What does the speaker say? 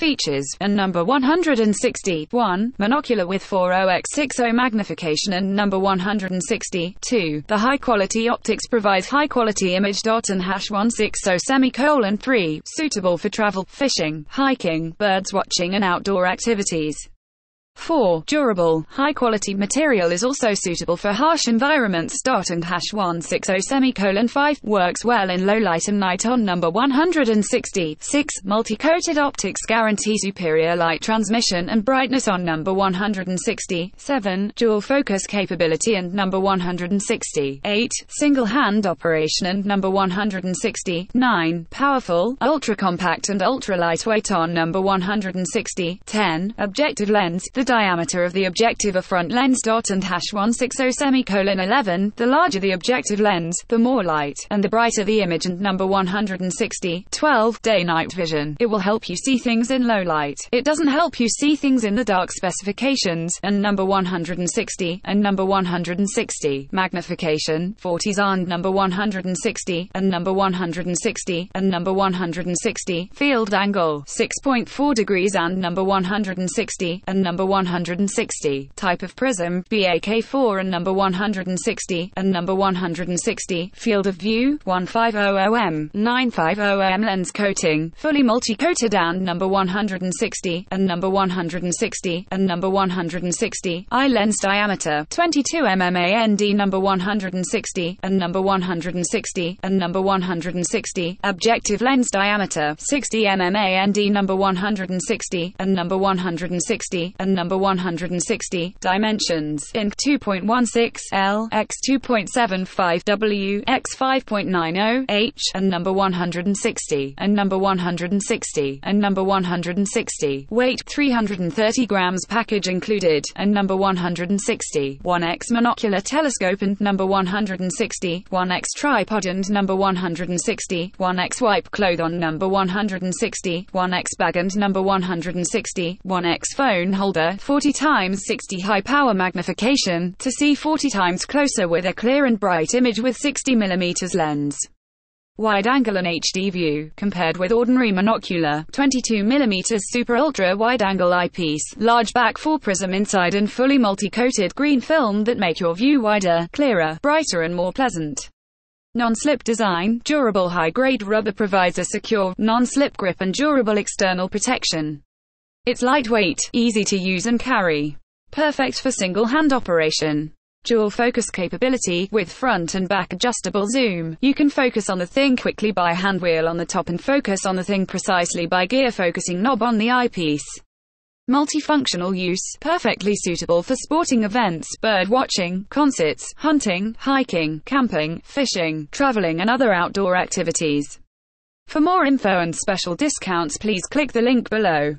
features, and number 161, monocular with 40x60 magnification, and number 162. The high-quality optics provides high-quality image. And #160:3, suitable for travel, fishing, hiking, birds watching and outdoor activities. 4. Durable, high-quality material is also suitable for harsh environments. And #160:5, works well in low light and night. On number 166, multi-coated optics guarantee superior light transmission and brightness. On number 167, dual focus capability, and number 168, single-hand operation, and number 169, powerful, ultra-compact and ultra-lightweight. On number 160.10, objective lens. The diameter of the objective of front lens. And #160:11, the larger the objective lens, the more light, and the brighter the image. And number 160.12, day-night vision. It will help you see things in low light. It doesn't help you see things in the dark. Specifications, and number 160, and number 160, magnification, 40s. And number 160, and number 160, and number 160, field angle, 6.4 degrees. And number 160, and number 160, type of prism, BAK4. And number 160, and number 160, field of view, 1500mm, 950mm lens coating, fully multi-coated. And number 160, and number 160, and number 160, eye lens diameter, 22mm. Number 160, and number 160, and number 160, objective lens diameter, 60mm. Number 160, and number 160, and number 160, dimensions, in 2.16L, x 2.75 W, x 5.90 H, and number 160, and number 160, and number 160, weight, 330 grams, package included. And number 160, 1x monocular telescope. And number 160, 1x tripod. And number 160, 1x wipe cloth. On number 160, 1x bag. And number 160, 1x phone holder, 40x60, high power magnification, to see 40 times closer with a clear and bright image with 60mm lens. Wide angle and HD view, compared with ordinary monocular, 22mm super ultra wide angle eyepiece, large BAK4 prism inside, and fully multi-coated green film that make your view wider, clearer, brighter and more pleasant. Non-slip design, durable high-grade rubber provides a secure, non-slip grip and durable external protection. It's lightweight, easy to use and carry. Perfect for single-hand operation. Dual focus capability, with front and back adjustable zoom. You can focus on the thing quickly by hand wheel on the top and focus on the thing precisely by gear focusing knob on the eyepiece. Multifunctional use, perfectly suitable for sporting events, bird watching, concerts, hunting, hiking, camping, fishing, traveling and other outdoor activities. For more info and special discounts please click the link below.